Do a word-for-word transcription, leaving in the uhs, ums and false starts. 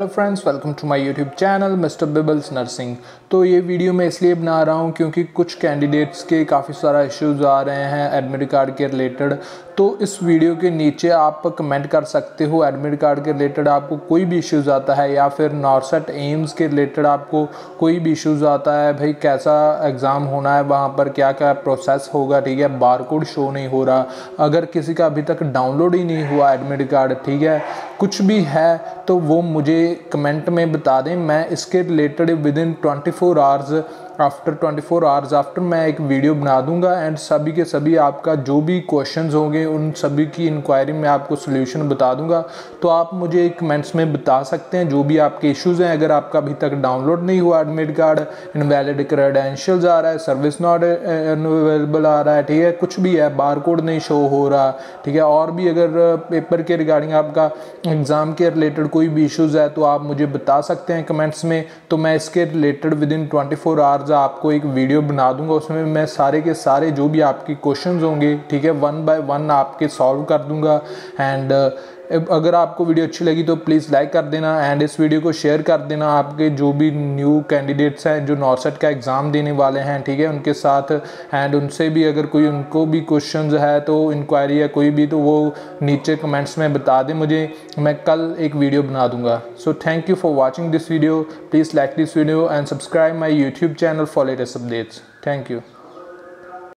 Hello friends, welcome to my YouTube channel mister बिबल्स nursing. तो ये video मैं इसलिए बना रहा हूँ क्योंकि कुछ कैंडिडेट्स के काफ़ी सारा इश्यूज़ आ रहे हैं एडमिट कार्ड के रिलेटेड। तो इस वीडियो के नीचे आप कमेंट कर सकते हो एडमिट कार्ड के रिलेटेड आपको कोई भी इश्यूज़ आता है, या फिर नॉर्सेट एम्स के रिलेटेड आपको कोई भी इश्यूज़ आता है, भाई कैसा एग्ज़ाम होना है, वहाँ पर क्या क्या प्रोसेस होगा। ठीक है, बार कोड शो नहीं हो रहा, अगर किसी का अभी तक डाउनलोड ही नहीं हुआ एडमिट कार्ड, ठीक है, कुछ भी है तो वो मुझे कमेंट में बता दें। मैं इसके related with in twenty four hours after twenty four hours after मैं एक वीडियो बना दूंगा एंड सभी के सभी आपका जो भी क्वेश्चंस होंगे उन सभी की इंक्वायरी में आपको सोल्यूशन बता दूंगा। तो आप मुझे कमेंट्स में बता सकते हैं जो भी आपके इश्यूज़ हैं। अगर आपका अभी तक डाउनलोड नहीं हुआ एडमिट कार्ड, इनवैलिड क्रेडेंशियल्स आ रहा है, सर्विस नॉट अवेलेबल आ रहा है, ठीक है, कुछ भी है, बार कोड नहीं शो हो रहा, ठीक है, और भी अगर पेपर के रिगार्डिंग आपका एग्ज़ाम के रिलेटेड कोई भी इश्यूज़ है तो आप मुझे बता सकते हैं कमेंट्स में। तो मैं इसके related with in twenty four hours आपको एक वीडियो बना दूंगा, उसमें मैं सारे के सारे जो भी आपके क्वेश्चंस होंगे, ठीक है, वन बाय वन आपके सॉल्व कर दूंगा। एंड अगर आपको वीडियो अच्छी लगी तो प्लीज़ लाइक कर देना एंड इस वीडियो को शेयर कर देना आपके जो भी न्यू कैंडिडेट्स हैं जो नॉर्सेट का एग्ज़ाम देने वाले हैं, ठीक है, उनके साथ। एंड उनसे भी अगर कोई उनको भी क्वेश्चंस है तो इंक्वायरी है कोई भी, तो वो नीचे कमेंट्स में बता दें मुझे, मैं कल एक वीडियो बना दूंगा। So thank you for watching this video. Please like this video and subscribe my YouTube channel for latest updates. Thank you.